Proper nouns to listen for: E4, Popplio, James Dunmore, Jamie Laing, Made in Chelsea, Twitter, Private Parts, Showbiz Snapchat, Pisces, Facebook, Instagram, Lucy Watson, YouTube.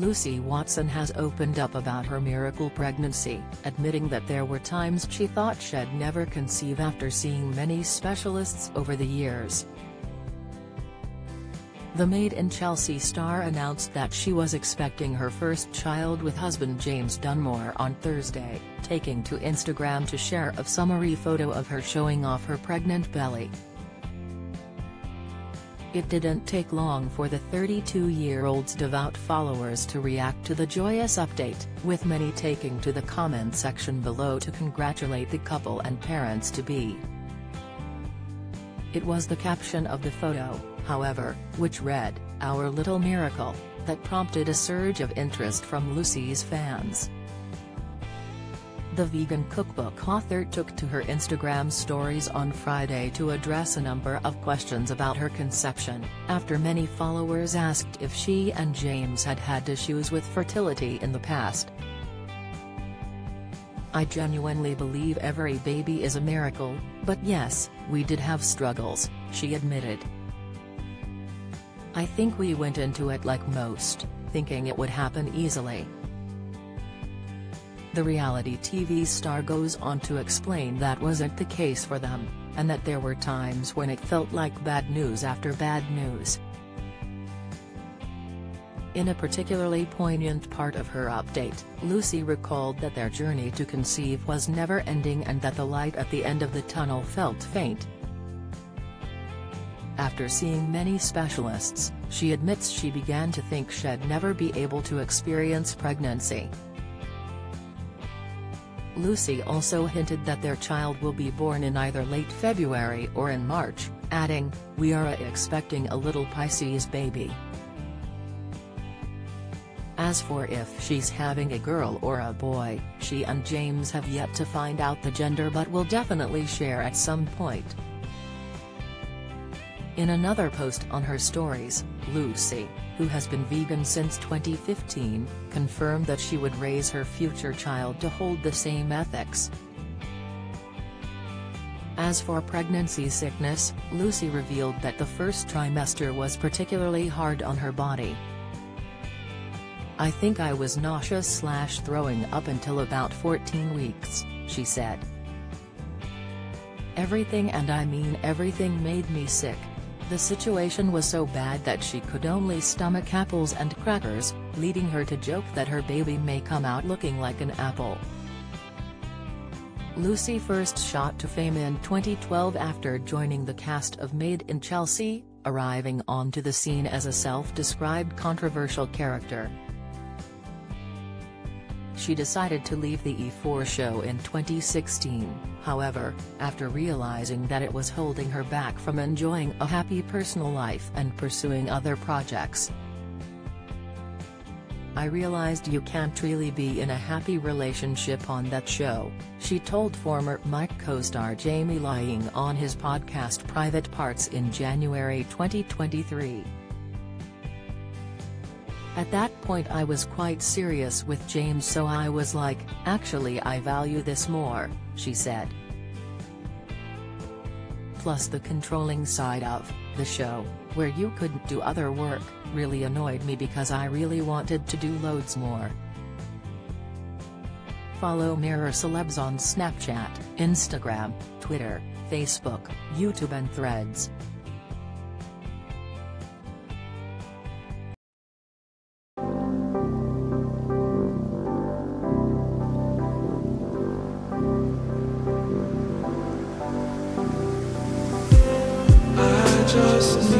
Lucy Watson has opened up about her miracle pregnancy, admitting that there were times she thought she'd never conceive after seeing many specialists over the years. The Made in Chelsea star announced that she was expecting her first child with husband James Dunmore on Thursday, taking to Instagram to share a summary photo of her showing off her pregnant belly. It didn't take long for the 32-year-old's devout followers to react to the joyous update, with many taking to the comment section below to congratulate the couple and parents-to-be. It was the caption of the photo, however, which read, "Our little miracle," that prompted a surge of interest from Lucy's fans. The vegan cookbook author took to her Instagram stories on Friday to address a number of questions about her conception, after many followers asked if she and James had had issues with fertility in the past. "I genuinely believe every baby is a miracle, but yes, we did have struggles," she admitted. "I think we went into it like most, thinking it would happen easily." The reality TV star goes on to explain that wasn't the case for them, and that there were times when it felt like bad news after bad news. In a particularly poignant part of her update, Lucy recalled that their journey to conceive was never-ending and that the light at the end of the tunnel felt faint. After seeing many specialists, she admits she began to think she'd never be able to experience pregnancy. Lucy also hinted that their child will be born in either late February or in March, adding, "We are expecting a little Pisces baby." As for if she's having a girl or a boy, she and James have yet to find out the gender but will definitely share at some point. In another post on her stories, Lucy, who has been vegan since 2015, confirmed that she would raise her future child to hold the same ethics. As for pregnancy sickness, Lucy revealed that the first trimester was particularly hard on her body. "I think I was nauseous/throwing up until about 14 weeks," she said. "Everything, and I mean everything, made me sick. The situation was so bad that she could only stomach apples and crackers, leading her to joke that her baby may come out looking like an apple." Lucy first shot to fame in 2012 after joining the cast of Made in Chelsea, arriving onto the scene as a self-described controversial character. She decided to leave the E4 show in 2016, however, after realizing that it was holding her back from enjoying a happy personal life and pursuing other projects. "I realized you can't really be in a happy relationship on that show," she told former Mike co-star Jamie Laing on his podcast Private Parts in January 2023. "At that point I was quite serious with James, so I was like, actually I value this more," she said. Plus the controlling side of the show, where you couldn't do other work, really annoyed me because I really wanted to do loads more." Follow Mirror Celebs on Snapchat, Instagram, Twitter, Facebook, YouTube and Threads. Just me.